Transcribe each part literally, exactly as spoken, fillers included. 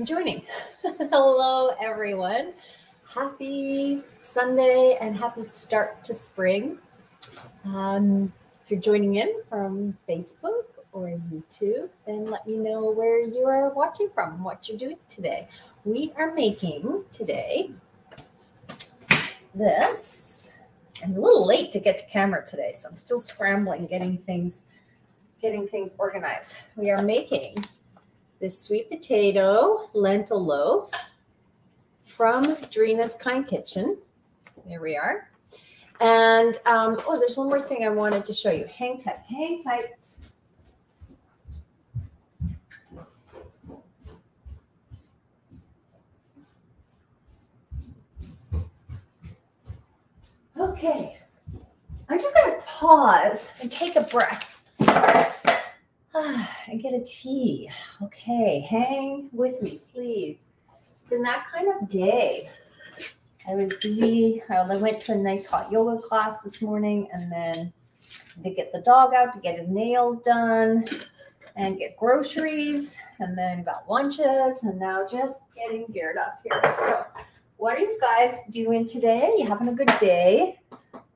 I'm joining. Hello, everyone. Happy Sunday and happy start to spring. Um, if you're joining in from Facebook or YouTube, then let me know where you are watching from, what you're doing today. We are making today this. I'm a little late to get to camera today, so I'm still scrambling, getting things, getting things organized. We are making this sweet potato lentil loaf from Dreena's Kind Kitchen. There we are. And, um, oh, there's one more thing I wanted to show you. Hang tight, hang tight. Okay, I'm just going to pause and take a breath ah, and get a tea. Okay, hang with me, please. It's been that kind of day. I was busy. I went to a nice hot yoga class this morning and then to get the dog out, to get his nails done and get groceries, and then got lunches, and now just getting geared up here. So what are you guys doing today? You having a good day?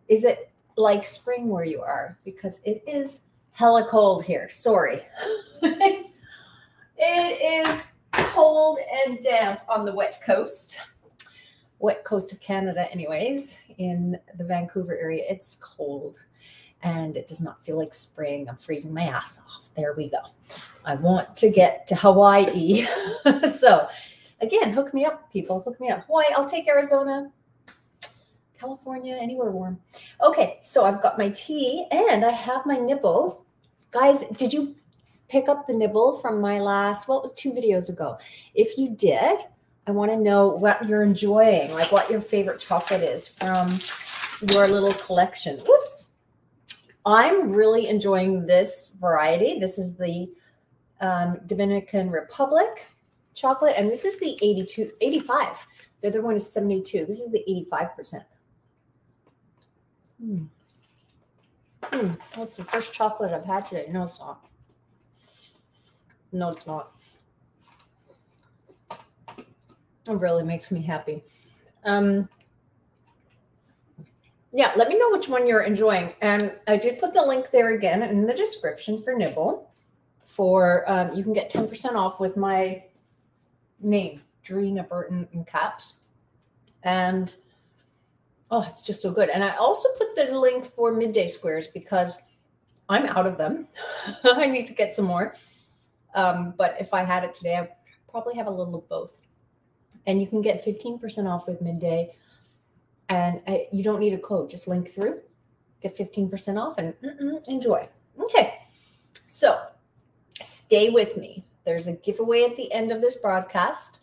Is it like spring where you are? Because it is hella cold here. Sorry. It is cold and damp on the wet coast. Wet coast of Canada anyways. In the Vancouver area, it's cold and it does not feel like spring. I'm freezing my ass off. There we go. I want to get to Hawaii. So again, hook me up, people. Hook me up. Hawaii, I'll take Arizona, California, anywhere warm. Okay, so I've got my tea and I have my nibble. Guys, did you pick up the nibble from my last, well, it was two videos ago. If you did, I want to know what you're enjoying, like what your favorite chocolate is from your little collection. Whoops. I'm really enjoying this variety. This is the um, Dominican Republic chocolate, and this is the eighty-two, eighty-five. The other one is seventy-two. This is the eighty-five percent. Mm. Mm. That's the first chocolate I've had today. No, it's not. No, it's not. It really makes me happy. Um, yeah, let me know which one you're enjoying. And I did put the link there again in the description for Nibble. For um, you can get ten percent off with my name, Dreena Burton, in caps. And oh, it's just so good. And I also put the link for Midday squares because I'm out of them. I need to get some more. Um, but if I had it today, I probably have a little of both. And you can get fifteen percent off with Midday. And I, you don't need a code. Just link through. Get fifteen percent off and mm-mm, enjoy. Okay. So stay with me. There's a giveaway at the end of this broadcast.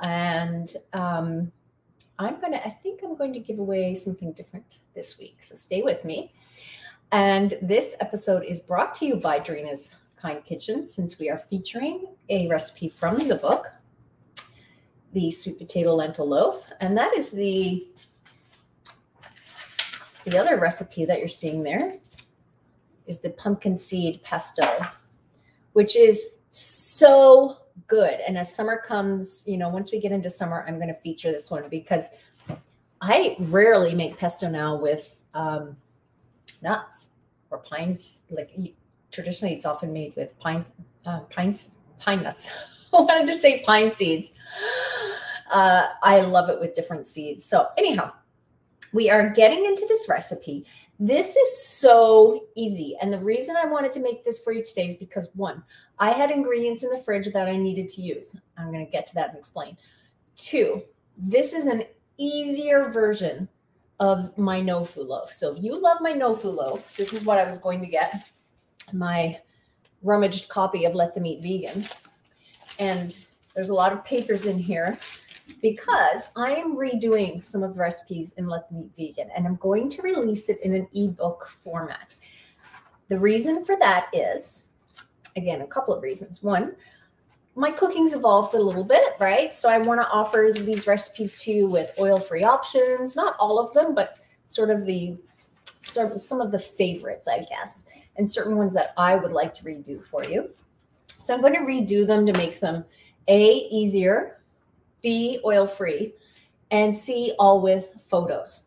And um, I'm going to, I think I'm going to give away something different this week. So stay with me. And this episode is brought to you by Dreena's Kind Kitchen, since we are featuring a recipe from the book, the sweet potato lentil loaf. And that is the, the other recipe that you're seeing there is the pumpkin seed pesto, which is so good. And as summer comes, you know, once we get into summer, I'm going to feature this one because I rarely make pesto now with um, nuts or pines. Like traditionally, it's often made with pines, uh, pines, pine nuts. I wanted to say pine seeds. Uh, I love it with different seeds. So anyhow, we are getting into this recipe. This is so easy. And the reason I wanted to make this for you today is because one, I had ingredients in the fridge that I needed to use. I'm going to get to that and explain. Two, this is an easier version of my Nofu loaf. So if you love my Nofu loaf, this is what I was going to get. My rummaged copy of Let Them Eat Vegan. And there's a lot of papers in here because I am redoing some of the recipes in Let Them Eat Vegan, and I'm going to release it in an ebook format. The reason for that is, again, a couple of reasons. One, my cooking's evolved a little bit, right? So I want to offer these recipes to you with oil-free options, not all of them, but sort of the sort of some of the favorites, I guess, and certain ones that I would like to redo for you. So I'm going to redo them to make them A, easier, B, oil-free, and C, all with photos.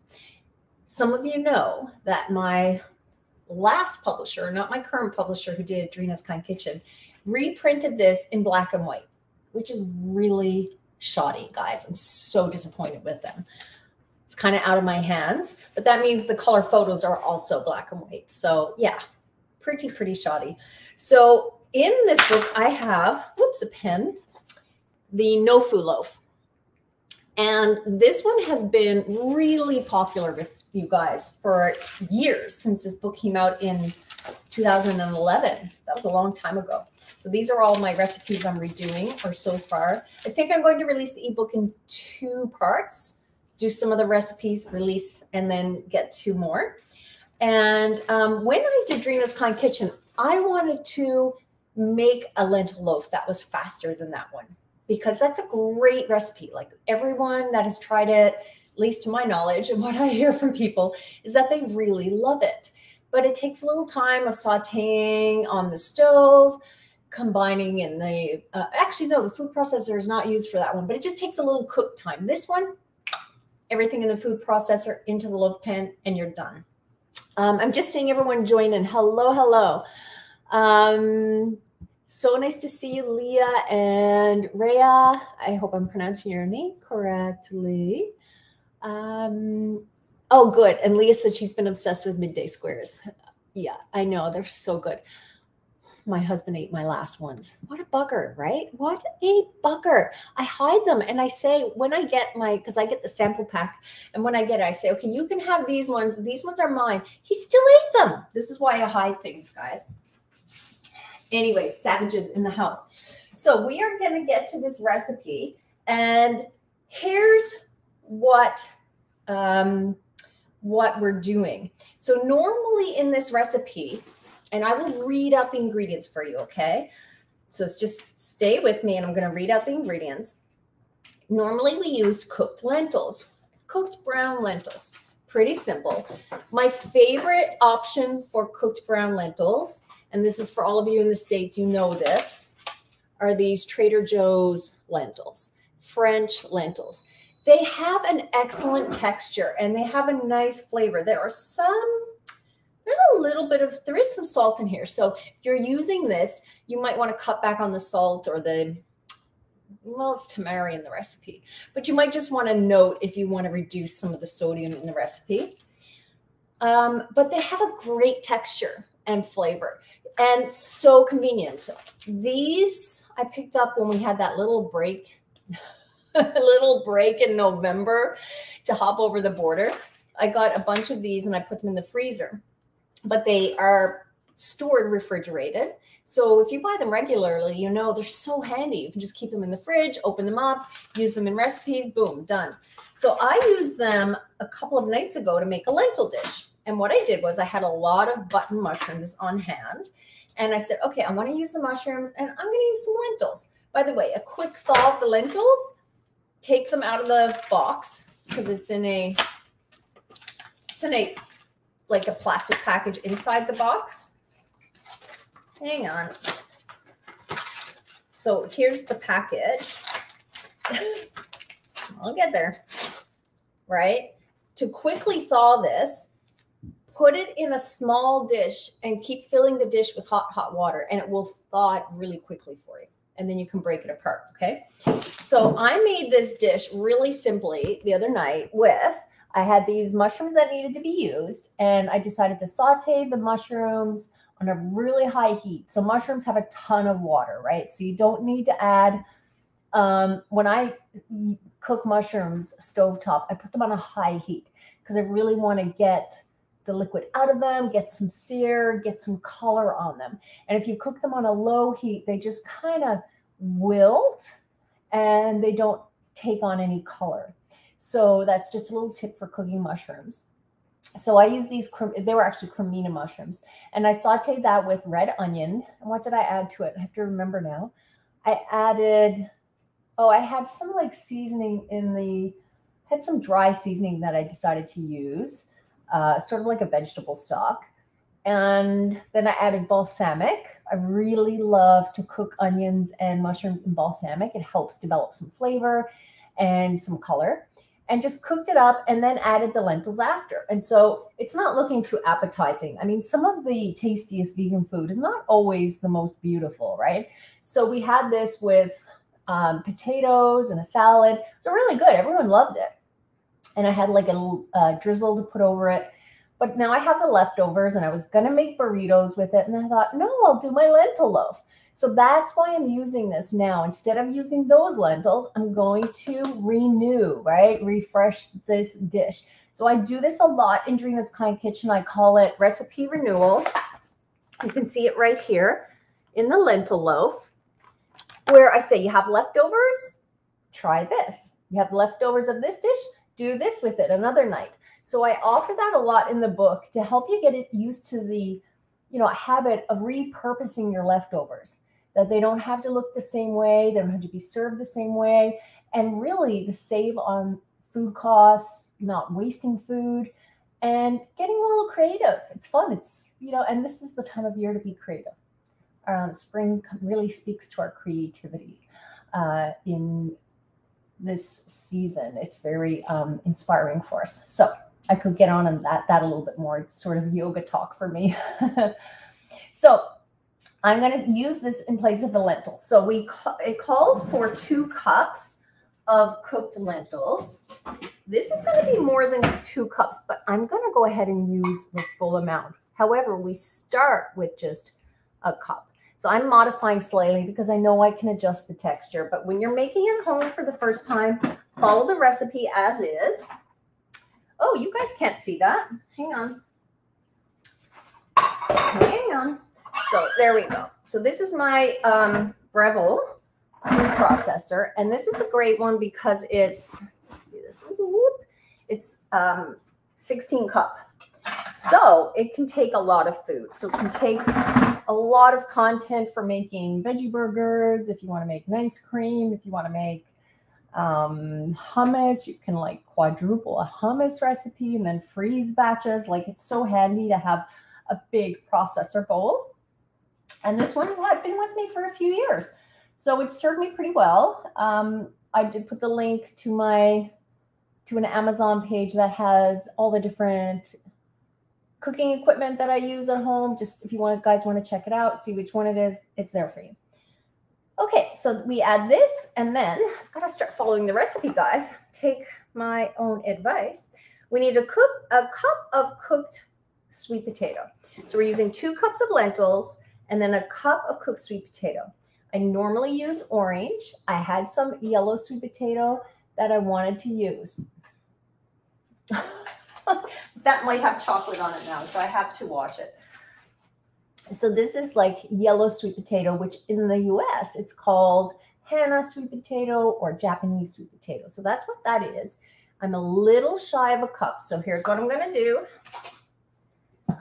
Some of you know that my last publisher, not my current publisher who did Dreena's Kind Kitchen, reprinted this in black and white, which is really shoddy, guys. I'm so disappointed with them. It's kind of out of my hands, but that means the color photos are also black and white. So yeah, pretty, pretty shoddy. So in this book, I have, whoops, a pen, the Nofu loaf. And this one has been really popular with you guys for years since this book came out in two thousand eleven. That was a long time ago. So these are all my recipes I'm redoing or so far. I think I'm going to release the ebook in two parts, do some of the recipes, release, and then get two more. And um, when I did Dreena's Kind Kitchen, I wanted to make a lentil loaf that was faster than that one, because that's a great recipe. Like, everyone that has tried it, at least to my knowledge and what I hear from people, is that they really love it. But it takes a little time of sauteing on the stove, combining in the, uh, actually no, the food processor is not used for that one, but it just takes a little cook time. This one, everything in the food processor, into the loaf pan, and you're done. Um, I'm just seeing everyone join in. Hello, hello. Um, so nice to see you, Leah and Rhea. I hope I'm pronouncing your name correctly. Um, oh, good. And Leah said she's been obsessed with Midday squares. Yeah, I know. They're so good. My husband ate my last ones. What a bugger, right? What a bugger. I hide them, and I say, when I get my, because I get the sample pack, and when I get it, I say, okay, you can have these ones. These ones are mine. He still ate them. This is why I hide things, guys. Anyway, savages in the house. So we are going to get to this recipe, and here's what um, what we're doing. So normally in this recipe, and I will read out the ingredients for you, okay? So it's just stay with me, and I'm going to read out the ingredients. Normally we used cooked lentils, cooked brown lentils. Pretty simple. My favorite option for cooked brown lentils, and this is for all of you in the States, you know this, are these Trader Joe's lentils, French lentils. They have an excellent texture, and they have a nice flavor. There are some... There's a little bit of, there is some salt in here. So if you're using this, you might want to cut back on the salt or the, well, it's tamari in the recipe, but you might just want to note if you want to reduce some of the sodium in the recipe. Um, but they have a great texture and flavor, and so convenient. These I picked up when we had that little break, little break in November to hop over the border. I got a bunch of these and I put them in the freezer. But they are stored refrigerated. So if you buy them regularly, you know they're so handy. You can just keep them in the fridge, open them up, use them in recipes, boom, done. So I used them a couple of nights ago to make a lentil dish. And what I did was I had a lot of button mushrooms on hand. And I said, okay, I want to use the mushrooms and I'm going to use some lentils. By the way, a quick thaw of the lentils, take them out of the box because it's in a, it's in a, like a plastic package inside the box. Hang on. So here's the package. I'll get there, right? To quickly thaw this, put it in a small dish and keep filling the dish with hot, hot water, and it will thaw it really quickly for you. And then you can break it apart, okay? So I made this dish really simply the other night with, I had these mushrooms that needed to be used, and I decided to saute the mushrooms on a really high heat. So mushrooms have a ton of water, right? So you don't need to add, um, when I cook mushrooms stovetop, I put them on a high heat because I really want to get the liquid out of them, get some sear, get some color on them. And if you cook them on a low heat, they just kind of wilt and they don't take on any color. So that's just a little tip for cooking mushrooms. So I use these, they were actually cremina mushrooms. And I sauteed that with red onion. And what did I add to it? I have to remember now. I added, oh, I had some like seasoning in the, had some dry seasoning that I decided to use, uh, sort of like a vegetable stock. And then I added balsamic. I really love to cook onions and mushrooms in balsamic. It helps develop some flavor and some color. And just cooked it up and then added the lentils after. And so it's not looking too appetizing. I mean, some of the tastiest vegan food is not always the most beautiful, right? So we had this with um, potatoes and a salad. So really good. Everyone loved it. And I had like a uh, drizzle to put over it. But now I have the leftovers and I was going to make burritos with it. And I thought, no, I'll do my lentil loaf. So that's why I'm using this now. Instead of using those lentils, I'm going to renew, right? Refresh this dish. So I do this a lot in Dreena's Kind Kitchen. I call it recipe renewal. You can see it right here in the lentil loaf, where I say you have leftovers, try this. You have leftovers of this dish, do this with it another night. So I offer that a lot in the book to help you get it used to the, you know, habit of repurposing your leftovers. That they don't have to look the same way, they don't have to be served the same way, and really to save on food costs, not wasting food, and getting a little creative. It's fun. It's, you know, and this is the time of year to be creative. Um, spring really speaks to our creativity uh, in this season. It's very um, inspiring for us. So I could get on on that that a little bit more. It's sort of yoga talk for me. So I'm going to use this in place of the lentils. So we ca it calls for two cups of cooked lentils. This is going to be more than two cups, but I'm going to go ahead and use the full amount. However, we start with just a cup. So I'm modifying slightly because I know I can adjust the texture. But when you're making it home for the first time, follow the recipe as is. Oh, you guys can't see that. Hang on. Hang on. So there we go. So this is my um, Breville food processor. And this is a great one because it's, let's see this. It's um, sixteen cup. So it can take a lot of food. So it can take a lot of content for making veggie burgers. If you want to make nice cream, if you want to make um hummus, you can like quadruple a hummus recipe and then freeze batches. Like, it's so handy to have a big processor bowl. And this one's had been with me for a few years, so it served me pretty well. um I did put the link to my to an Amazon page that has all the different cooking equipment that I use at home. Just if you want guys want to check it out, see which one it is, it's there for you. Okay, so we add this, and then I've got to start following the recipe, guys. Take my own advice. We need to cook a cup of cooked sweet potato. So we're using two cups of lentils and then a cup of cooked sweet potato. I normally use orange. I had some yellow sweet potato that I wanted to use. That might have chocolate on it now, so I have to wash it. So this is like yellow sweet potato, which in the U S it's called Hana sweet potato or Japanese sweet potato. So that's what that is. I'm a little shy of a cup. So here's what I'm going to do.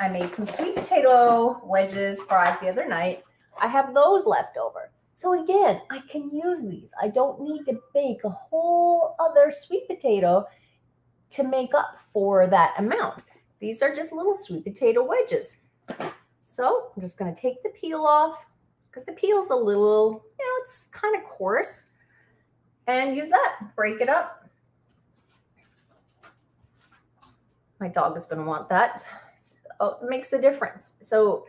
I made some sweet potato wedges, fries the other night. I have those left over. So again, I can use these. I don't need to bake a whole other sweet potato to make up for that amount. These are just little sweet potato wedges. So I'm just going to take the peel off because the peel's a little, you know, it's kind of coarse, and use that. Break it up. My dog is going to want that. Oh, it makes a difference. So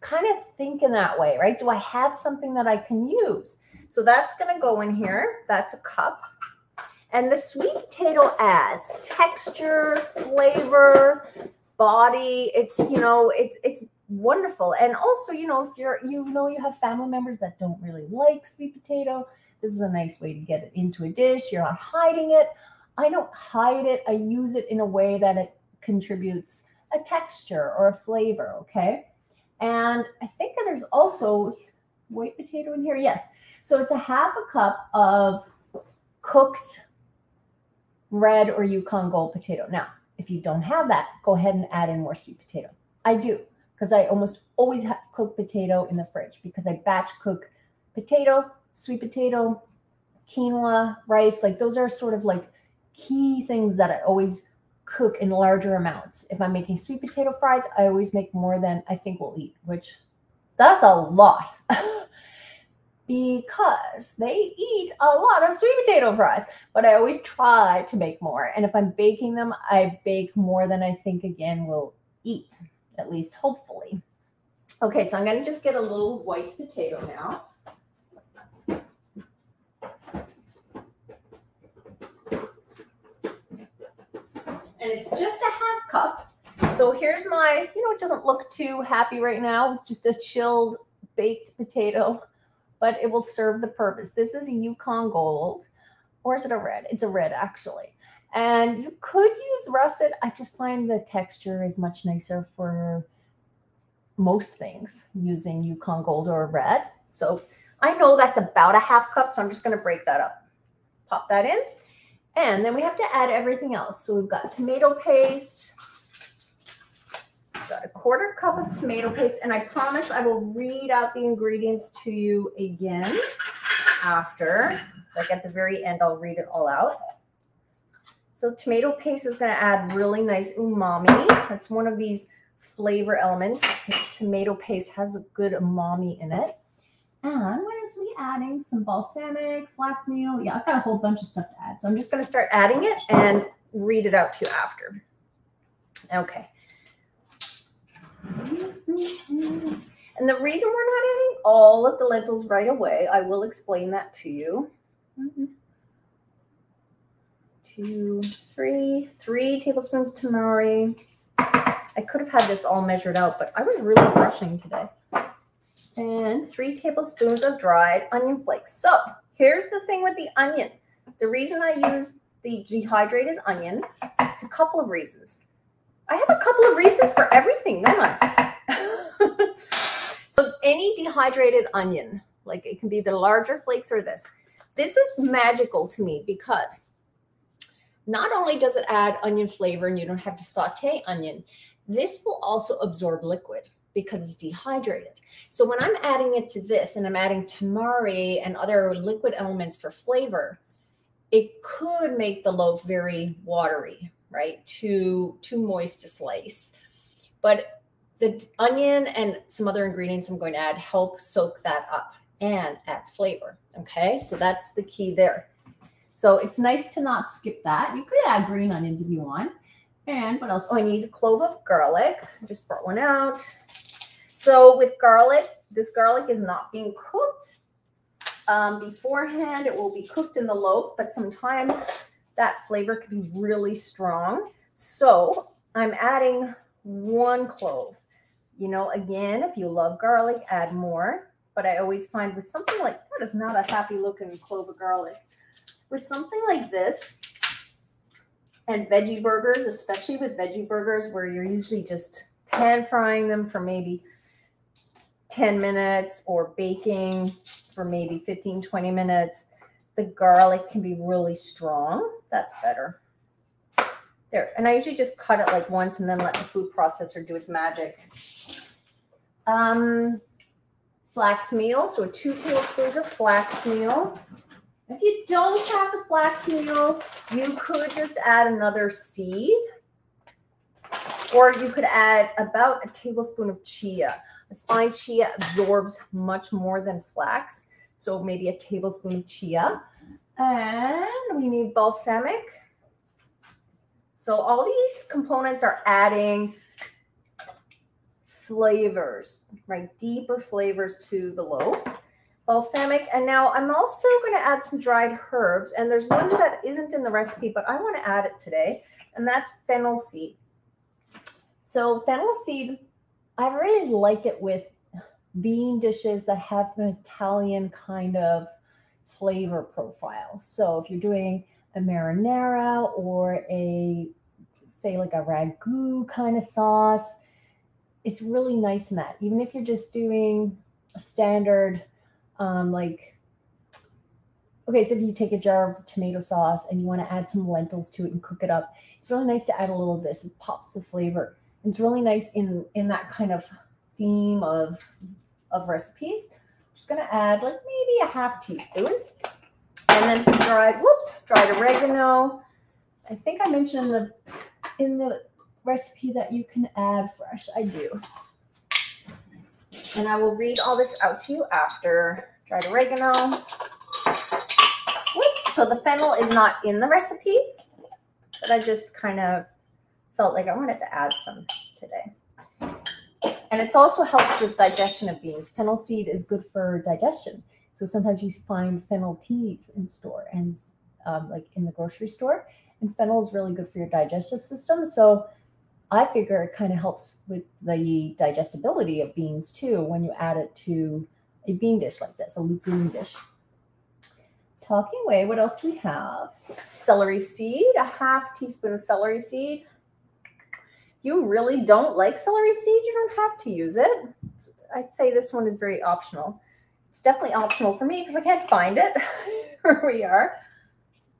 kind of think in that way, right? Do I have something that I can use? So that's going to go in here. That's a cup. And the sweet potato adds texture, flavor, body. It's, you know, it's it's wonderful. And also, you know, if you're, you know, you have family members that don't really like sweet potato, this is a nice way to get it into a dish. You're not hiding it. I don't hide it. I use it in a way that it contributes a texture or a flavor. Okay. And I think that there's also white potato in here. Yes. So it's a half a cup of cooked red or Yukon Gold potato. Now, if you don't have that, go ahead and add in more sweet potato. I do, because I almost always have cooked potato in the fridge because I batch cook potato, sweet potato, quinoa, rice. Like, those are sort of like key things that I always cook in larger amounts. If I'm making sweet potato fries, I always make more than I think we'll eat, which that's a lot because they eat a lot of sweet potato fries, but I always try to make more. And if I'm baking them, I bake more than I think again we'll eat, at least hopefully. Okay, so I'm gonna just get a little white potato now. And it's just a half cup. So here's my, you know, it doesn't look too happy right now. It's just a chilled baked potato, but it will serve the purpose. This is a Yukon Gold, or is it a red? It's a red actually. And you could use russet. I just find the texture is much nicer for most things using Yukon Gold or red. So I know that's about a half cup. So I'm just gonna break that up, pop that in. And then we have to add everything else. So we've got tomato paste, got a quarter cup of tomato paste, and I promise I will read out the ingredients to you again after. Like at the very end, I'll read it all out. So tomato paste is going to add really nice umami. That's one of these flavor elements. Tomato paste has a good umami in it. And what is we adding? Some balsamic, flax meal. Yeah, I've got a whole bunch of stuff to add. So I'm just going to start adding it and read it out to you after. Okay. And the reason we're not adding all of the lentils right away, I will explain that to you. Two, three, three tablespoons tamari. I could have had this all measured out, but I was really rushing today. And three tablespoons of dried onion flakes. So here's the thing with the onion. The reason I use the dehydrated onion, it's a couple of reasons. I have a couple of reasons for everything, don't I? So any dehydrated onion, like it can be the larger flakes or this. This is magical to me because not only does it add onion flavor and you don't have to saute onion, this will also absorb liquid because it's dehydrated. So when I'm adding it to this and I'm adding tamari and other liquid elements for flavor, it could make the loaf very watery, right? Too, too moist to slice. But the onion and some other ingredients I'm going to add help soak that up and adds flavor, okay? So that's the key there. So it's nice to not skip that. You could add green onions if you want. And what else? Oh, I need a clove of garlic. I just brought one out. So with garlic, this garlic is not being cooked um, beforehand. It will be cooked in the loaf, but sometimes that flavor can be really strong. So I'm adding one clove. You know, again, if you love garlic, add more. But I always find with something like that is not a happy looking clove of garlic. With something like this, and veggie burgers, especially with veggie burgers where you're usually just pan frying them for maybe ten minutes or baking for maybe fifteen, twenty minutes, the garlic can be really strong. That's better. There, and I usually just cut it like once and then let the food processor do its magic. Um, flax meal, so two tablespoons of flax meal. If you don't have the flax meal, you could just add another seed, or you could add about a tablespoon of chia. I find chia absorbs much more than flax, so maybe a tablespoon of chia. And we need balsamic. So all these components are adding flavors, right? Deeper flavors to the loaf. Balsamic, and now I'm also going to add some dried herbs, and there's one that isn't in the recipe, but I want to add it today, and that's fennel seed. So fennel seed, I really like it with bean dishes that have an Italian kind of flavor profile. So if you're doing a marinara or a, say like a ragu kind of sauce, it's really nice in that. Even if you're just doing a standard Um, like, okay, so if you take a jar of tomato sauce and you want to add some lentils to it and cook it up, it's really nice to add a little of this. It pops the flavor. It's really nice in, in that kind of theme of, of recipes. I'm just going to add like maybe a half teaspoon and then some dried, whoops, dried oregano. I think I mentioned in the, in the recipe that you can add fresh. I do. And I will read all this out to you after. Dried oregano. Whoops. So the fennel is not in the recipe, but I just kind of felt like I wanted to add some today. And it also helps with digestion of beans. Fennel seed is good for digestion. So sometimes you find fennel teas in store and um, like in the grocery store. And fennel is really good for your digestive system. So I figure it kind of helps with the digestibility of beans too when you add it to a bean dish like this, a leafy dish. Talking away, what else do we have? Celery seed, a half teaspoon of celery seed. You really don't like celery seed, you don't have to use it. I'd say this one is very optional. It's definitely optional for me because I can't find it. Here we are.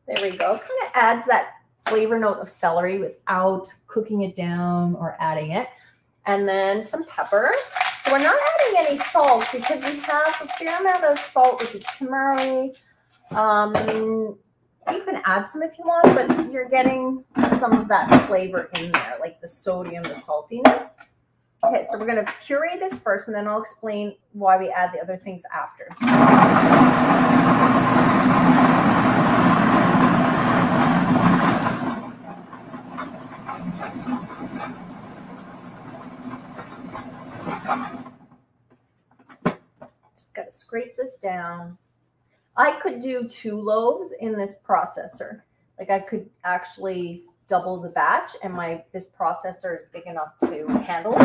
There we go. Kind of adds that flavor note of celery without cooking it down or adding it. And then some pepper. So we're not adding any salt because we have a fair amount of salt with the tamari. Um, You can add some if you want, but you're getting some of that flavor in there, like the sodium, the saltiness. Okay, so we're going to puree this first, and then I'll explain why we add the other things after. Just got to scrape this down. I could do two loaves in this processor. Like I could actually double the batch, and my this processor is big enough to handle it.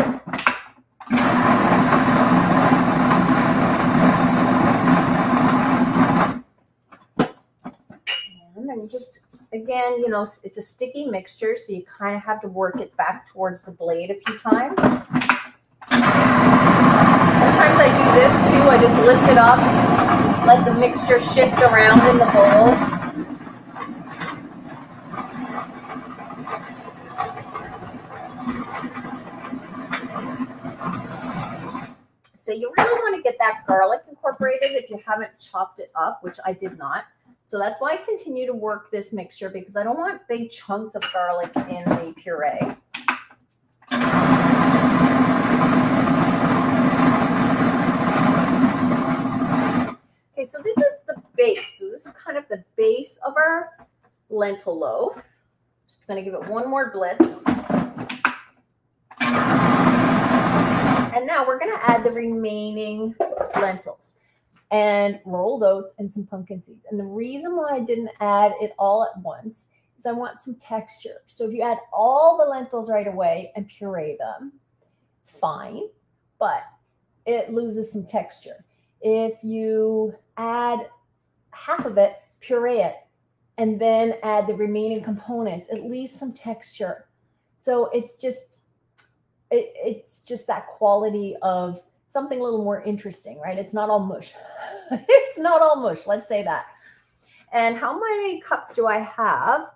And I'm just, again, you know, it's a sticky mixture, so you kind of have to work it back towards the blade a few times. Sometimes I do this too. I just lift it up. Let the mixture shift around in the bowl. So you really want to get that garlic incorporated if you haven't chopped it up, which I did not. So that's why I continue to work this mixture because I don't want big chunks of garlic in the puree. Okay, so this is the base. So this is kind of the base of our lentil loaf. Just going to give it one more blitz. And now we're going to add the remaining lentils and rolled oats and some pumpkin seeds. And the reason why I didn't add it all at once is I want some texture. So if you add all the lentils right away and puree them, it's fine, but it loses some texture. If you add half of it, puree it, and then add the remaining components, at least some texture. So it's just, it, it's just that quality of something a little more interesting, right? It's not all mush. It's not all mush. Let's say that. And how many cups do I have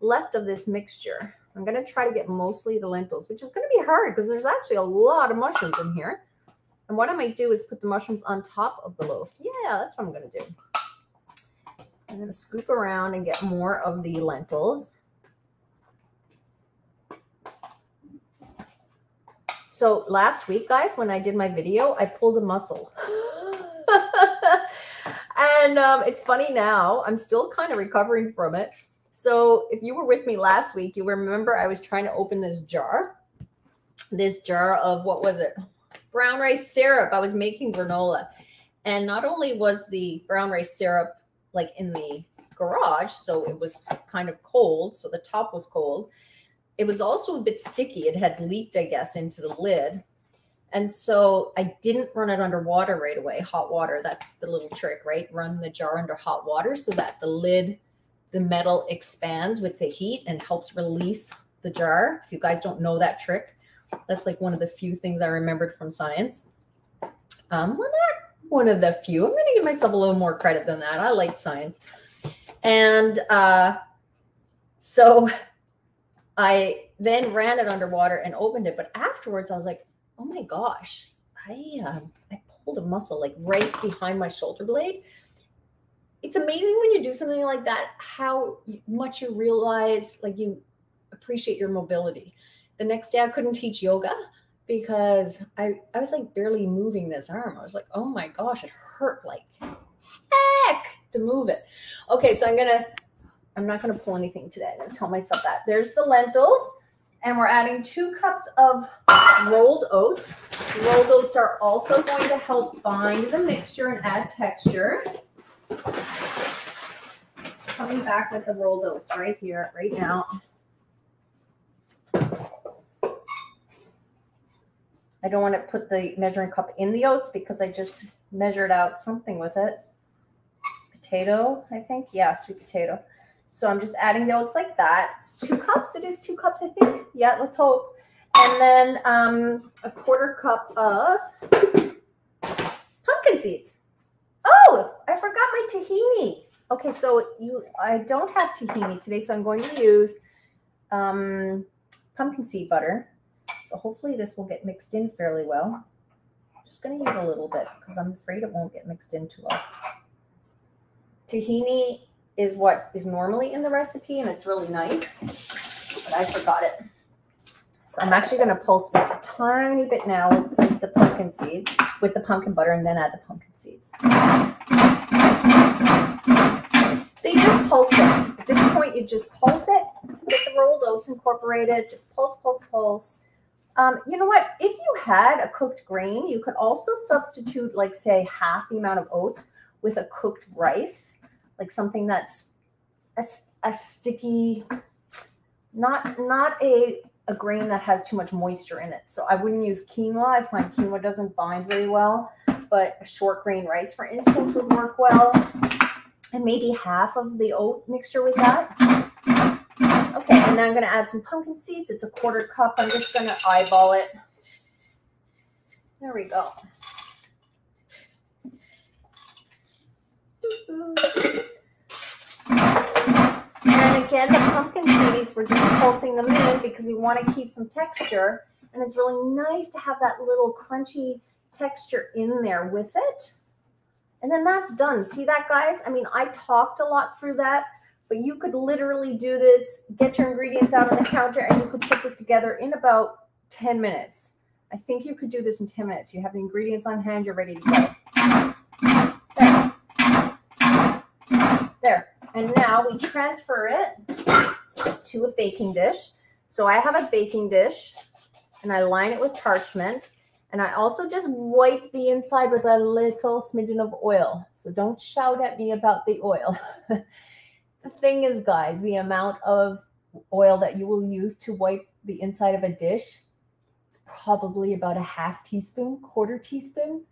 left of this mixture? I'm going to try to get mostly the lentils, which is going to be hard because there's actually a lot of mushrooms in here. And what I might do is put the mushrooms on top of the loaf. Yeah, that's what I'm going to do. I'm going to scoop around and get more of the lentils. So last week, guys, when I did my video, I pulled a muscle. And um, it's funny now. I'm still kind of recovering from it. So if you were with me last week, you remember I was trying to open this jar. This jar of, what was it? Brown rice syrup. I was making granola, and not only was the brown rice syrup like in the garage, so it was kind of cold, so the top was cold, it was also a bit sticky. It had leaked, I guess, into the lid, and so I didn't run it under water right away. Hot water, that's the little trick, right? Run the jar under hot water so that the lid, the metal expands with the heat and helps release the jar. If you guys don't know that trick, that's like one of the few things I remembered from science. Um, well, not one of the few. I'm going to give myself a little more credit than that. I like science. And uh, so I then ran it underwater and opened it. But afterwards, I was like, oh, my gosh, I, uh, I pulled a muscle like right behind my shoulder blade. It's amazing when you do something like that, how much you realize, like you appreciate your mobility. The next day I couldn't teach yoga because I, I was like barely moving this arm. I was like, oh my gosh, it hurt like heck to move it. Okay, so I'm gonna, I'm not gonna pull anything today. I'm gonna tell myself that. There's the lentils, and we're adding two cups of rolled oats. Rolled oats are also going to help bind the mixture and add texture. Coming back with the rolled oats right here, right now. I don't want to put the measuring cup in the oats because I just measured out something with it. Potato, I think. Yeah, sweet potato. So I'm just adding the oats like that. It's two cups. It is two cups, I think. Yeah, let's hope. And then um, a quarter cup of pumpkin seeds. Oh, I forgot my tahini. Okay, so you, I don't have tahini today, so I'm going to use um, pumpkin seed butter. So hopefully this will get mixed in fairly well. I'm just going to use a little bit because I'm afraid it won't get mixed in too well. Tahini is what is normally in the recipe, and it's really nice, but I forgot it. So I'm actually going to pulse this a tiny bit now with the pumpkin seed, with the pumpkin butter, and then add the pumpkin seeds. So you just pulse it. At this point, you just pulse it, get the rolled oats incorporated, just pulse, pulse, pulse. Um, you know what? If you had a cooked grain, you could also substitute, like, say, half the amount of oats with a cooked rice, like something that's a, a sticky, not not a, a grain that has too much moisture in it. So I wouldn't use quinoa. I find quinoa doesn't bind very well, but a short grain rice, for instance, would work well. And maybe half of the oat mixture with that. Okay, and now I'm going to add some pumpkin seeds. It's a quarter cup. I'm just going to eyeball it. There we go. And then again, the pumpkin seeds, we're just pulsing them in because we want to keep some texture. And it's really nice to have that little crunchy texture in there with it. And then that's done. See that, guys? I mean, I talked a lot through that. But you could literally do this, get your ingredients out on the counter, and you could put this together in about ten minutes. I think you could do this in ten minutes. You have the ingredients on hand. You're ready to go. There. There. And now we transfer it to a baking dish. So I have a baking dish, and I line it with parchment. And I also just wipe the inside with a little smidgen of oil. So don't shout at me about the oil. The thing is, guys, the amount of oil that you will use to wipe the inside of a dish, it's probably about a half teaspoon, quarter teaspoon.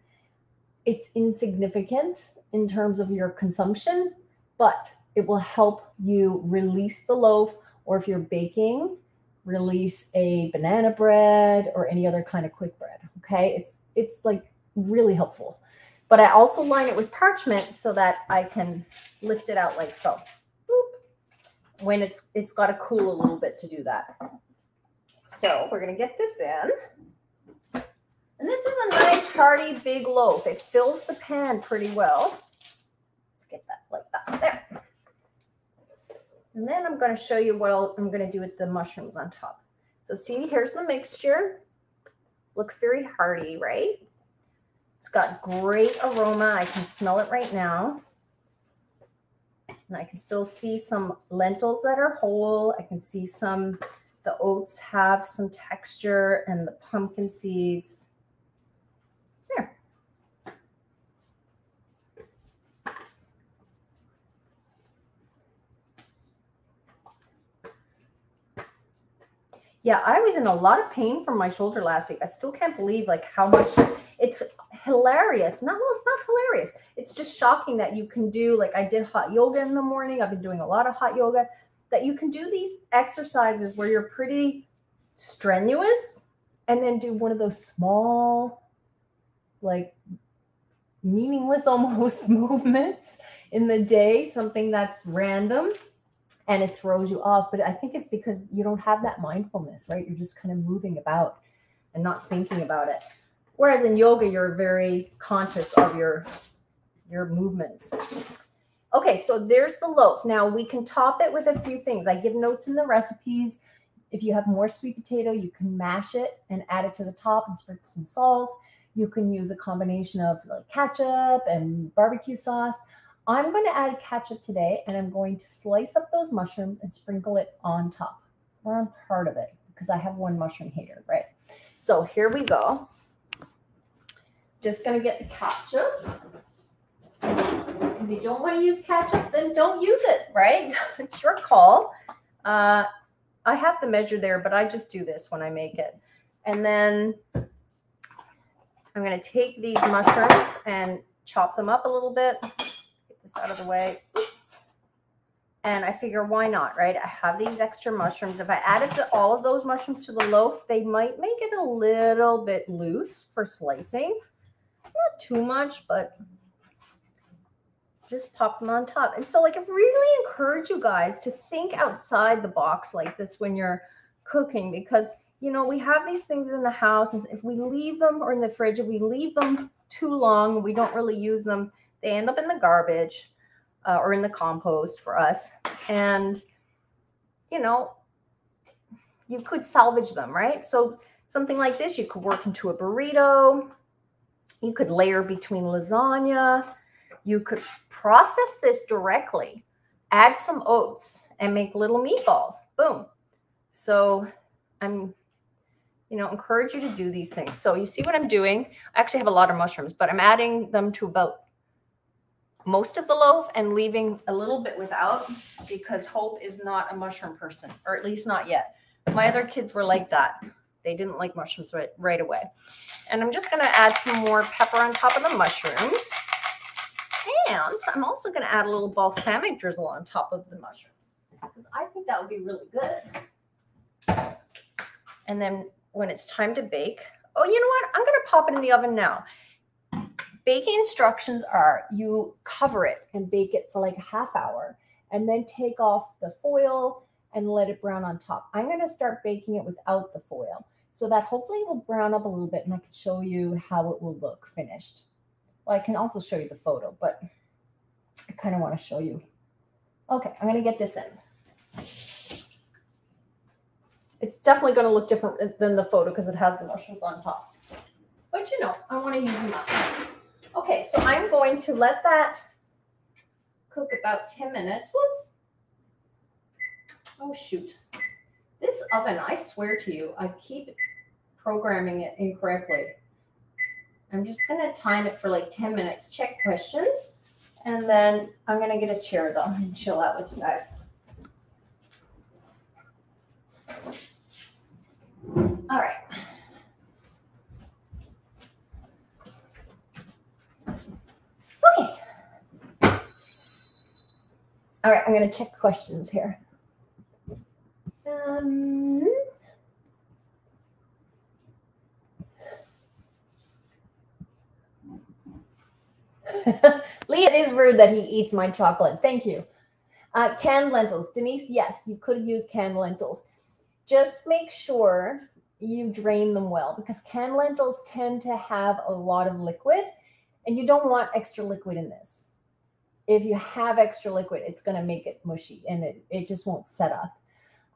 It's insignificant in terms of your consumption, but it will help you release the loaf, or if you're baking, release a banana bread or any other kind of quick bread, okay? It's, it's like really helpful. But I also line it with parchment so that I can lift it out like so. When it's it's got to cool a little bit to do that. So we're going to get this in. And this is a nice, hearty, big loaf. It fills the pan pretty well. Let's get that like that. There. And then I'm going to show you what I'm going to do with the mushrooms on top. So see, here's the mixture. Looks very hearty, right? It's got great aroma. I can smell it right now. And I can still see some lentils that are whole. I can see some, the oats have some texture, and the pumpkin seeds. There. Yeah, I was in a lot of pain from my shoulder last week. I still can't believe like how much. It's hilarious. Not, well, it's not hilarious. It's just shocking that you can do, like I did hot yoga in the morning. I've been doing a lot of hot yoga, that you can do these exercises where you're pretty strenuous and then do one of those small, like meaningless almost movements in the day, something that's random, and it throws you off. But I think it's because you don't have that mindfulness, right? You're just kind of moving about and not thinking about it. Whereas in yoga, you're very conscious of your, your movements. Okay, so there's the loaf. Now we can top it with a few things. I give notes in the recipes. If you have more sweet potato, you can mash it and add it to the top and sprinkle some salt. You can use a combination of like ketchup and barbecue sauce. I'm going to add ketchup today, and I'm going to slice up those mushrooms and sprinkle it on top or on part of it, because I have one mushroom hater, right? So here we go. Just going to get the ketchup. If you don't want to use ketchup, then don't use it, right? It's your call. Uh, I have the measure there, but I just do this when I make it. And then I'm going to take these mushrooms and chop them up a little bit. Get this out of the way. And I figure, why not, right? I have these extra mushrooms. If I added to all of those mushrooms to the loaf, they might make it a little bit loose for slicing. Not too much, but just pop them on top. And so, like, I really encourage you guys to think outside the box like this when you're cooking, because, you know, we have these things in the house, and if we leave them or in the fridge, if we leave them too long, we don't really use them, they end up in the garbage uh, or in the compost for us. And, you know, you could salvage them, right? So something like this, you could work into a burrito. You could layer between lasagna. You could process this directly, add some oats, and make little meatballs. Boom. So I'm, you know, encourage you to do these things. So you see what I'm doing? I actually have a lot of mushrooms, but I'm adding them to about most of the loaf and leaving a little bit without, because Hope is not a mushroom person, or at least not yet. My other kids were like that. They didn't like mushrooms right, right away. And I'm just going to add some more pepper on top of the mushrooms. And I'm also going to add a little balsamic drizzle on top of the mushrooms, because I think that would be really good. And then when it's time to bake, oh, you know what? I'm going to pop it in the oven now. Baking instructions are you cover it and bake it for like a half hour, and then take off the foil and let it brown on top. I'm going to start baking it without the foil, so that hopefully it will brown up a little bit, and I can show you how it will look finished. Well, I can also show you the photo, but I kind of want to show you. Okay, I'm going to get this in. It's definitely going to look different than the photo because it has the mushrooms on top. But, you know, I want to use them up. Okay, so I'm going to let that cook about ten minutes. Whoops. Oh, shoot. This oven, I swear to you, I keep programming it incorrectly. I'm just going to time it for like ten minutes, check questions, and then I'm going to get a chair though and chill out with you guys. All right. Okay. All right, I'm going to check questions here. Um... Lee, it is rude that he eats my chocolate. Thank you. Uh, canned lentils. Denise, yes, you could use canned lentils. Just make sure you drain them well, because canned lentils tend to have a lot of liquid, and you don't want extra liquid in this. If you have extra liquid, it's going to make it mushy, and it, it just won't set up.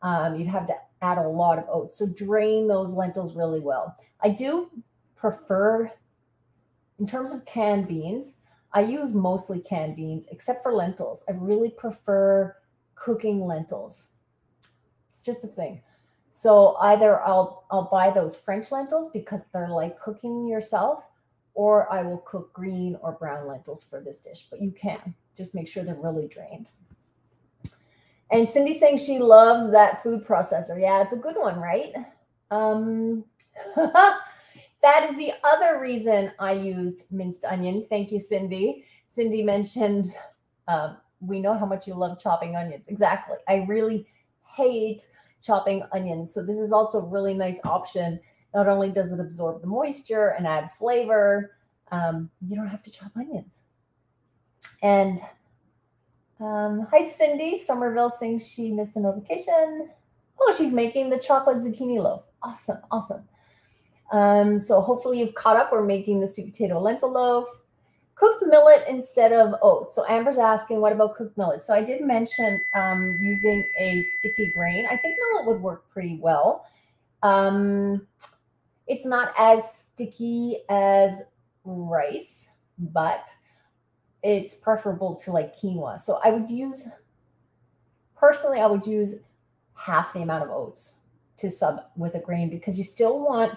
Um, you'd have to add a lot of oats. So drain those lentils really well. I do prefer, in terms of canned beans, I use mostly canned beans, except for lentils. I really prefer cooking lentils. It's just a thing. So either I'll, I'll buy those French lentils because they're like cooking yourself, or I will cook green or brown lentils for this dish, but you can just make sure they're really drained. And Cindy's saying she loves that food processor. Yeah, it's a good one, right? Um, That is the other reason I used minced onion. Thank you, Cindy. Cindy mentioned, um, we know how much you love chopping onions. Exactly. I really hate chopping onions. So this is also a really nice option. Not only does it absorb the moisture and add flavor, um, you don't have to chop onions. And um, hi, Cindy. Somerville saying she missed the notification. Oh, she's making the chocolate zucchini loaf. Awesome. Awesome. Um, so hopefully you've caught up. We're making the sweet potato lentil loaf. cooked millet instead of oats. So Amber's asking, what about cooked millet? So I did mention um, using a sticky grain. I think millet would work pretty well. Um, it's not as sticky as rice, but it's preferable to like quinoa. So I would use, personally, I would use half the amount of oats to sub with a grain, because you still want,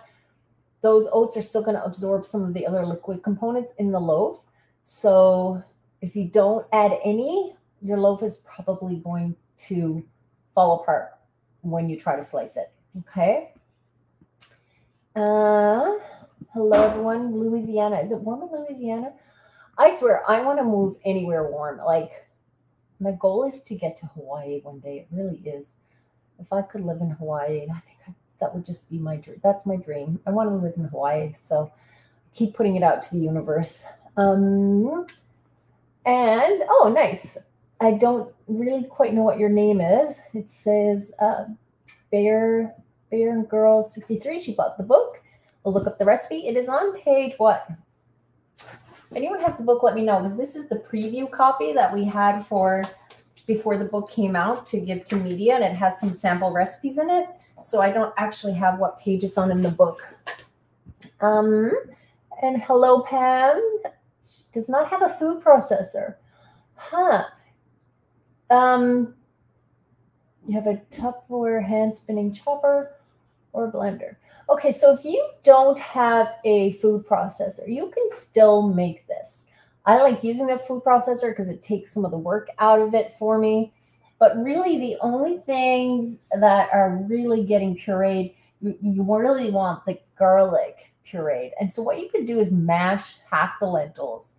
those oats are still going to absorb some of the other liquid components in the loaf. So if you don't add any, your loaf is probably going to fall apart when you try to slice it. Okay. Uh, hello, everyone. Louisiana. Is it warm in Louisiana? I swear, I want to move anywhere warm. Like, my goal is to get to Hawaii one day. It really is. If I could live in Hawaii, I think I, that would just be my dream. That's my dream. I want to live in Hawaii. So keep putting it out to the universe. Um, and, oh, nice. I don't really quite know what your name is. It says uh, Bear, Bear Girl sixty-three. She bought the book. We'll look up the recipe. It is on page what? If anyone has the book, let me know, because this is the preview copy that we had for before the book came out to give to media, and it has some sample recipes in it. So I don't actually have what page it's on in the book. Um, and hello, Pam. She does not have a food processor. Huh. Um, you have a Tupperware hand spinning chopper or blender. Okay, so if you don't have a food processor, you can still make this. I like using the food processor because it takes some of the work out of it for me. But really, the only things that are really getting pureed, you, you really want the garlic pureed. And so what you could do is mash half the lentils,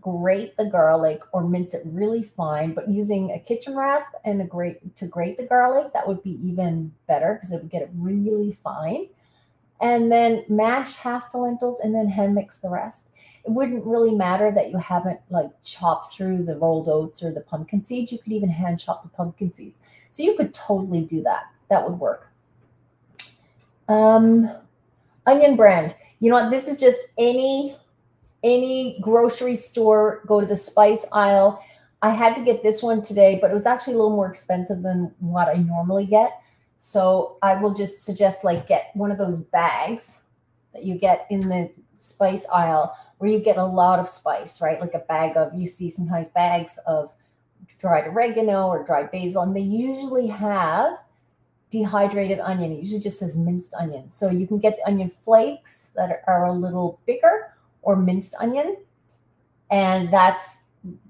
grate the garlic or mince it really fine, but using a kitchen rasp and a grate to grate the garlic, that would be even better because it would get it really fine. And then mash half the lentils and then hand mix the rest. It wouldn't really matter that you haven't like chopped through the rolled oats or the pumpkin seeds. You could even hand chop the pumpkin seeds. So you could totally do that. That would work. Um, onion brand. You know what? This is just any, any grocery store, go to the spice aisle. I had to get this one today, but it was actually a little more expensive than what I normally get. So I will just suggest like get one of those bags that you get in the spice aisle where you get a lot of spice, right? Like a bag of, you see sometimes bags of dried oregano or dried basil, and they usually have dehydrated onion. It usually just says minced onion. So you can get the onion flakes that are a little bigger or minced onion. And that's,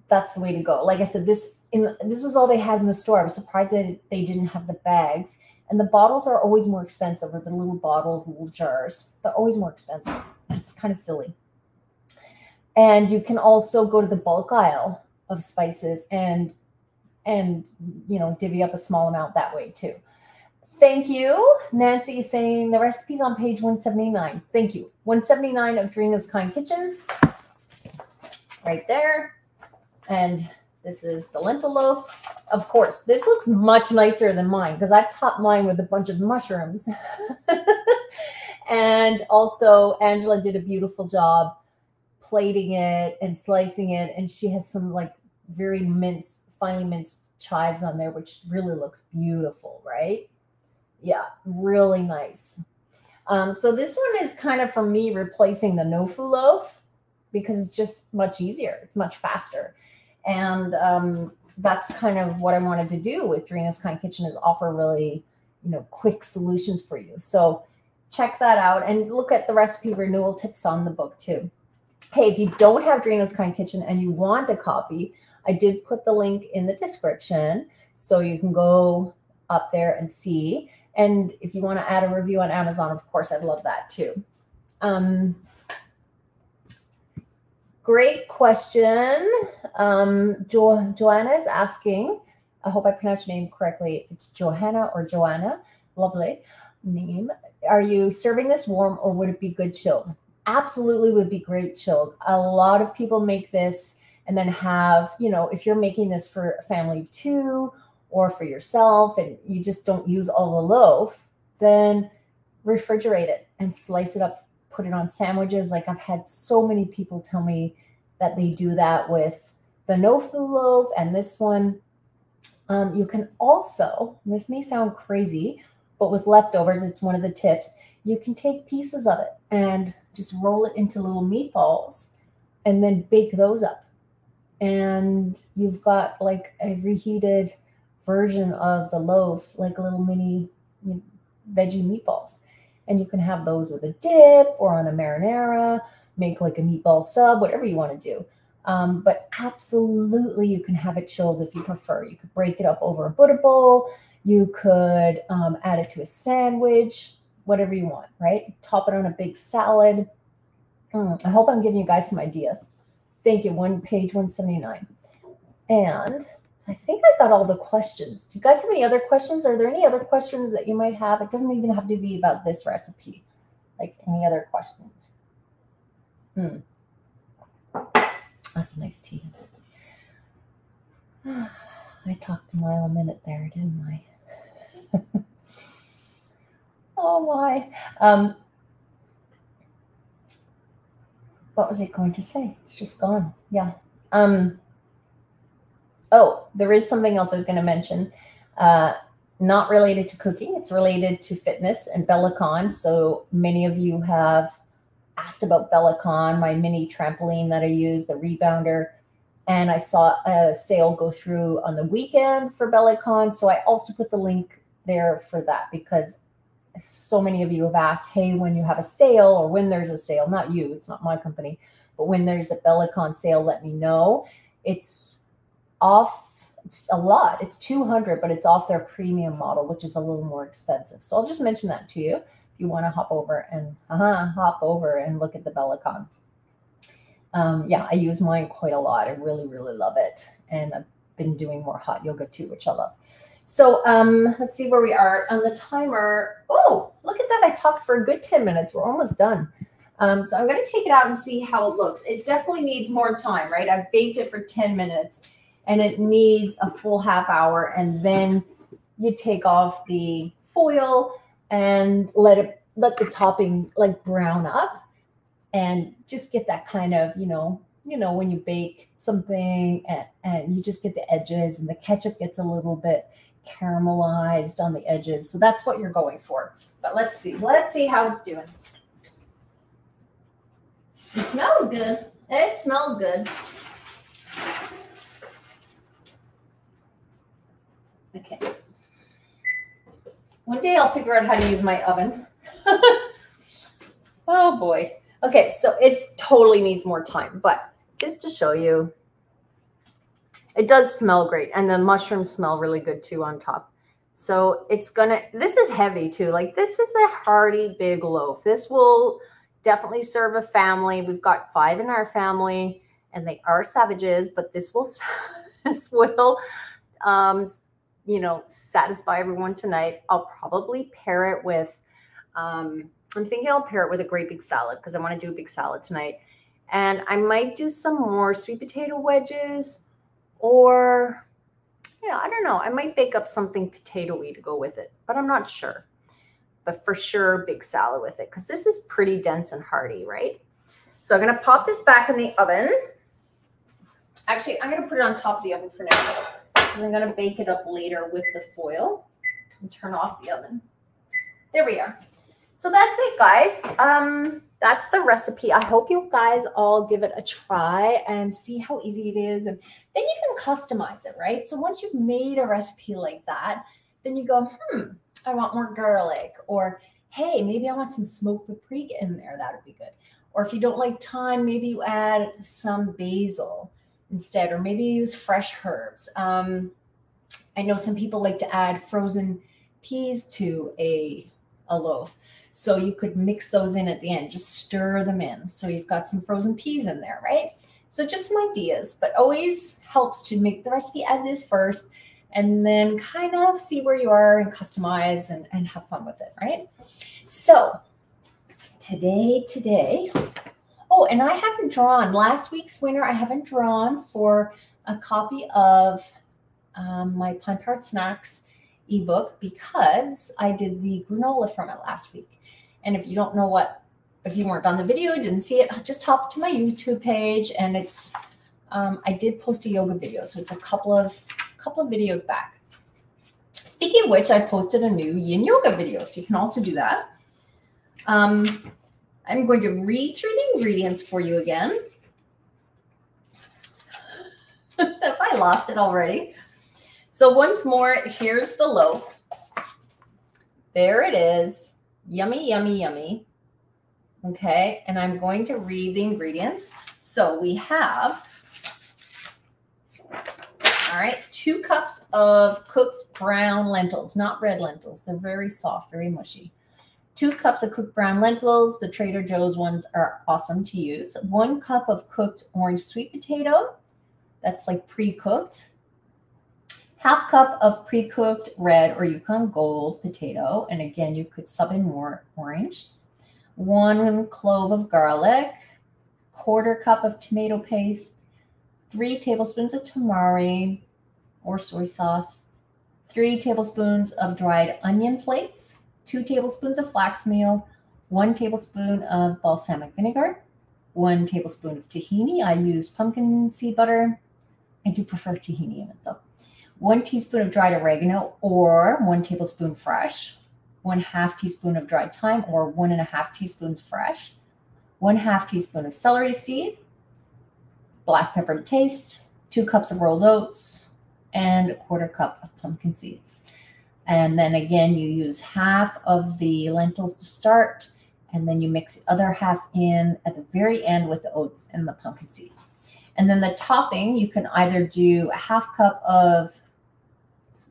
that's the way to go. Like I said, this, in, this was all they had in the store. I was surprised that they didn't have the bags. And the bottles are always more expensive, or the little bottles, little jars. They're always more expensive. It's kind of silly. And you can also go to the bulk aisle of spices and, and you know, divvy up a small amount that way too. Thank you. Nancy is saying the recipe's on page one seventy-nine. Thank you. one seventy-nine of Dreena's Kind Kitchen. Right there. And this is the lentil loaf. Of course, this looks much nicer than mine because I've topped mine with a bunch of mushrooms. And also Angela did a beautiful job plating it and slicing it. And she has some like very minced, finely minced chives on there, which really looks beautiful, right? Yeah, really nice. Um, so this one is kind of for me replacing the Nofu loaf because it's just much easier. It's much faster. And um, that's kind of what I wanted to do with Dreena's Kind Kitchen is offer really, you know, quick solutions for you. So check that out and look at the recipe renewal tips on the book too. Hey, if you don't have Dreena's Kind Kitchen and you want a copy, I did put the link in the description so you can go up there and see. And if you want to add a review on Amazon, of course, I'd love that too. Um, Great question. Um, jo Joanna is asking, I hope I pronounced your name correctly. It's Johanna or Joanna. Lovely name. Are you serving this warm or would it be good chilled? Absolutely would be great chilled. A lot of people make this and then have, you know, if you're making this for a family of two or for yourself and you just don't use all the loaf, then refrigerate it and slice it up. Put it on sandwiches. Like I've had so many people tell me that they do that with the no-foo loaf and this one. Um, you can also, this may sound crazy, but with leftovers, it's one of the tips, you can take pieces of it and just roll it into little meatballs and then bake those up. And you've got like a reheated version of the loaf, like little mini you know, veggie meatballs. And you can have those with a dip or on a marinara, make like a meatball sub, whatever you want to do. Um, but absolutely, you can have it chilled if you prefer. You could break it up over a Buddha bowl. You could um, add it to a sandwich, whatever you want, right? Top it on a big salad. Mm, I hope I'm giving you guys some ideas. Thank you. One page one seventy-nine. And I think I got all the questions. Do you guys have any other questions? Are there any other questions that you might have? It doesn't even have to be about this recipe, like any other questions. Hmm. That's a nice tea. I talked a mile a minute there, didn't I? Oh, my. Um, what was it going to say? It's just gone. Yeah. Um, oh, there is something else I was going to mention. Uh, not related to cooking. It's related to fitness and Bellicon. So many of you have asked about Bellicon, my mini trampoline that I use, the rebounder. And I saw a sale go through on the weekend for Bellicon. So I also put the link there for that because so many of you have asked, hey, when you have a sale or when there's a sale, not you, it's not my company, but when there's a Bellicon sale, let me know. It's off, it's a lot, it's two hundred dollars, but it's off their premium model, which is a little more expensive. So I'll just mention that to you. If you want to hop over and uh-huh, hop over and look at the Bellicon. Um, yeah, I use mine quite a lot. I really, really love it. And I've been doing more hot yoga too, which I love. So um, let's see where we are on the timer. Oh, look at that. I talked for a good ten minutes. We're almost done. Um, so I'm going to take it out and see how it looks. It definitely needs more time, right? I've baked it for ten minutes and it needs a full half hour. And then you take off the foil and let it, let the topping like brown up and just get that kind of, you know, you know, when you bake something and, and you just get the edges and the ketchup gets a little bit caramelized on the edges. So that's what you're going for. But let's see, let's see how it's doing. It smells good. It smells good. Okay. One day I'll figure out how to use my oven. Oh boy. Okay, so it totally needs more time, but just to show you, it does smell great. And the mushrooms smell really good too on top. So it's gonna, this is heavy too. Like this is a hearty big loaf. This will definitely serve a family. We've got five in our family and they are savages, but this will, this will, um, you know, satisfy everyone tonight. I'll probably pair it with, um, I'm thinking I'll pair it with a great big salad because I want to do a big salad tonight. And I might do some more sweet potato wedges or, yeah, I don't know. I might bake up something potato-y to go with it, but I'm not sure. But for sure, big salad with it because this is pretty dense and hearty, right? So I'm going to pop this back in the oven. Actually, I'm going to put it on top of the oven for now. I'm going to bake it up later with the foil and turn off the oven. There we are. So that's it, guys. Um, that's the recipe. I hope you guys all give it a try and see how easy it is. And then you can customize it, right? So once you've made a recipe like that, then you go, hmm, I want more garlic. Or, hey, maybe I want some smoked paprika in there. That would be good. Or if you don't like thyme, maybe you add some basil instead, or maybe use fresh herbs. Um, I know some people like to add frozen peas to a, a loaf. So you could mix those in at the end, just stir them in. So you've got some frozen peas in there, right? So just some ideas, but always helps to make the recipe as is first and then kind of see where you are and customize and, and have fun with it, right? So today, today, oh, and I haven't drawn last week's winner. I haven't drawn for a copy of um, my Plant Powered Snacks ebook because I did the granola from it last week. And if you don't know what if you weren't on the video, didn't see it, just hop to my YouTube page, and it's um, I did post a yoga video, so it's a couple of couple of videos back. Speaking of which, I posted a new yin yoga video, so you can also do that. Um, I'm going to read through the ingredients for you again. If I lost it already. So once more, here's the loaf. There it is. Yummy, yummy, yummy. Okay, and I'm going to read the ingredients. So we have, all right, two cups of cooked brown lentils, not red lentils. They're very soft, very mushy. Two cups of cooked brown lentils. The Trader Joe's ones are awesome to use. One cup of cooked orange sweet potato. That's like pre-cooked. Half cup of pre-cooked red or Yukon Gold potato. And again, you could sub in more orange. One clove of garlic, quarter cup of tomato paste, three tablespoons of tamari or soy sauce, three tablespoons of dried onion flakes, two tablespoons of flax meal, one tablespoon of balsamic vinegar, one tablespoon of tahini. I use pumpkin seed butter. I do prefer tahini in it though. One teaspoon of dried oregano or one tablespoon fresh, one half teaspoon of dried thyme or one and a half teaspoons fresh, one half teaspoon of celery seed, black pepper to taste, two cups of rolled oats, and a quarter cup of pumpkin seeds. And then again, you use half of the lentils to start, and then you mix the other half in at the very end with the oats and the pumpkin seeds. And then the topping, you can either do a half cup of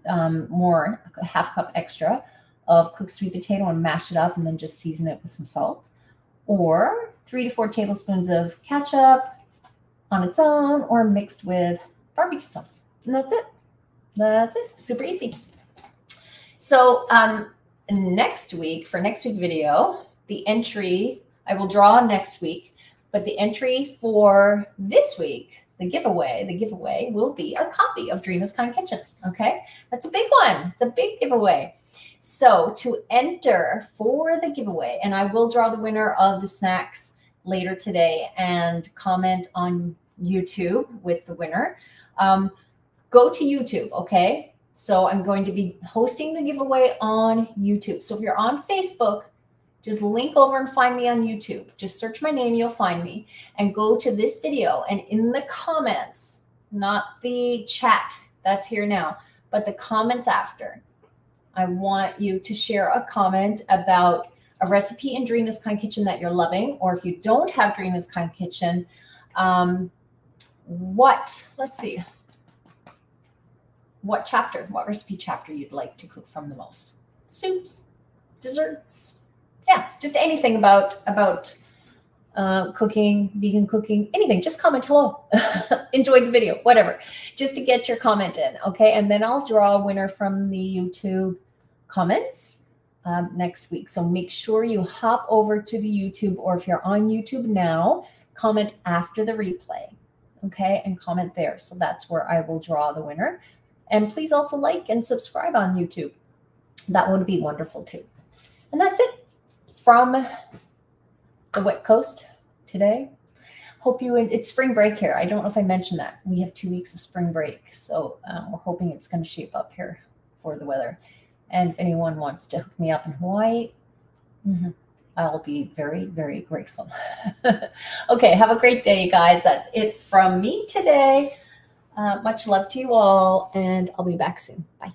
um, more, a half cup extra of cooked sweet potato and mash it up and then just season it with some salt, or three to four tablespoons of ketchup on its own or mixed with barbecue sauce. And that's it. That's it. Super easy. So um, next week, for next week's video, the entry, I will draw next week, but the entry for this week, the giveaway, the giveaway will be a copy of Dreena's Kind Kitchen, okay? That's a big one. It's a big giveaway. So to enter for the giveaway, and I will draw the winner of the snacks later today and comment on YouTube with the winner, um, go to YouTube, okay? So I'm going to be hosting the giveaway on YouTube. So if you're on Facebook, just link over and find me on YouTube. Just search my name, you'll find me, and go to this video. And in the comments, not the chat that's here now, but the comments after, I want you to share a comment about a recipe in Dreena's Kind Kitchen that you're loving, or if you don't have Dreena's Kind Kitchen, um, what, let's see, what chapter, what recipe chapter you'd like to cook from the most. Soups, desserts, yeah, just anything about, about uh, cooking, vegan cooking, anything. Just comment hello, enjoy the video, whatever, just to get your comment in, okay? And then I'll draw a winner from the YouTube comments um, next week. So make sure you hop over to the YouTube, or if you're on YouTube now, comment after the replay, okay? And comment there. So that's where I will draw the winner. And please also like and subscribe on YouTube. That would be wonderful too. And that's it from the Wet Coast today. Hope you, and it's spring break here. I don't know if I mentioned that. We have two weeks of spring break. So um, we're hoping it's going to shape up here for the weather. And if anyone wants to hook me up in Hawaii, mm-hmm, I'll be very, very grateful. Okay, have a great day, guys. That's it from me today. Uh, much love to you all, and I'll be back soon. Bye.